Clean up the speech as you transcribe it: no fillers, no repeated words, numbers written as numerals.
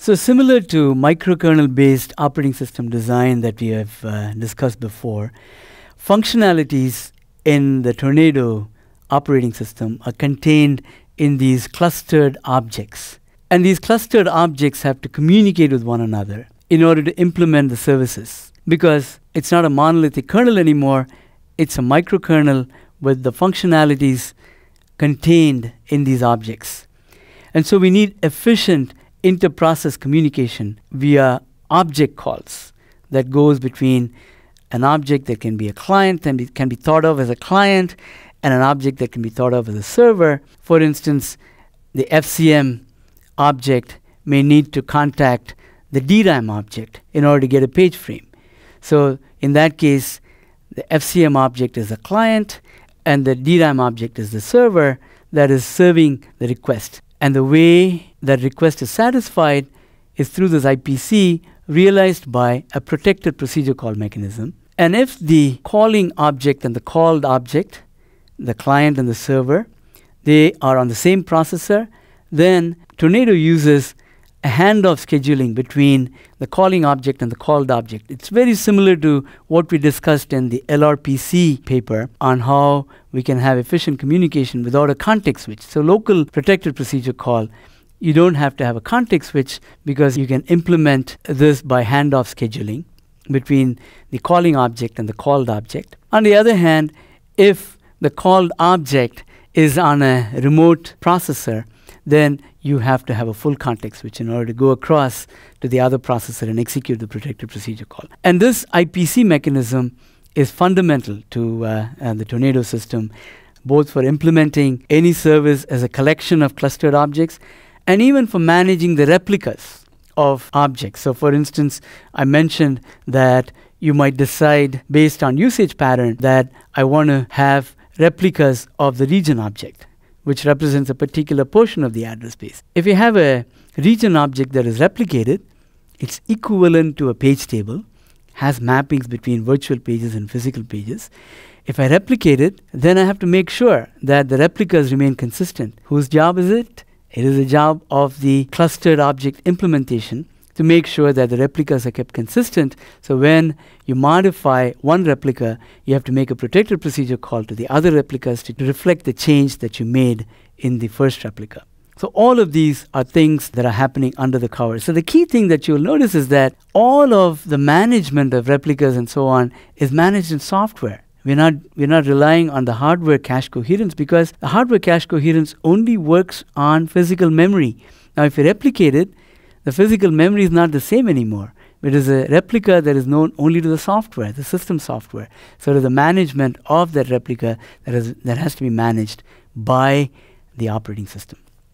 So similar to microkernel-based operating system design that we have discussed before, functionalities in the Tornado operating system are contained in these clustered objects. And these clustered objects have to communicate with one another in order to implement the services, because it's not a monolithic kernel anymore, it's a microkernel with the functionalities contained in these objects. And so we need efficient inter-process communication via object calls that goes between an object that can be a client and can be thought of as a client and an object that can be thought of as a server. For instance, the FCM object may need to contact the DRAM object in order to get a page frame. So in that case, the FCM object is a client and the DRAM object is the server that is serving the request. And the way that request is satisfied is through this IPC realized by a protected procedure call mechanism. And if the calling object and the called object, the client and the server, they are on the same processor, then Tornado uses a handoff scheduling between the calling object and the called object. It's very similar to what we discussed in the LRPC paper on how we can have efficient communication without a context switch. So local protected procedure call, you don't have to have a context switch because you can implement this by handoff scheduling between the calling object and the called object. On the other hand, if the called object is on a remote processor, then you have to have a full context switch in order to go across to the other processor and execute the protected procedure call. And this IPC mechanism is fundamental to the Tornado system, both for implementing any service as a collection of clustered objects and even for managing the replicas of objects. So for instance, I mentioned that you might decide based on usage pattern that I want to have replicas of the region object, which represents a particular portion of the address space. If you have a region object that is replicated, it's equivalent to a page table, has mappings between virtual pages and physical pages. If I replicate it, then I have to make sure that the replicas remain consistent. Whose job is it? It is the job of the clustered object implementation to make sure that the replicas are kept consistent. So when you modify one replica, you have to make a protected procedure call to the other replicas to reflect the change that you made in the first replica. So all of these are things that are happening under the covers. So the key thing that you'll notice is that all of the management of replicas and so on is managed in software. We're not relying on the hardware cache coherence because the hardware cache coherence only works on physical memory. Now if you replicate it, the physical memory is not the same anymore. It is a replica that is known only to the software, the system software. So the management of that replica that has to be managed by the operating system.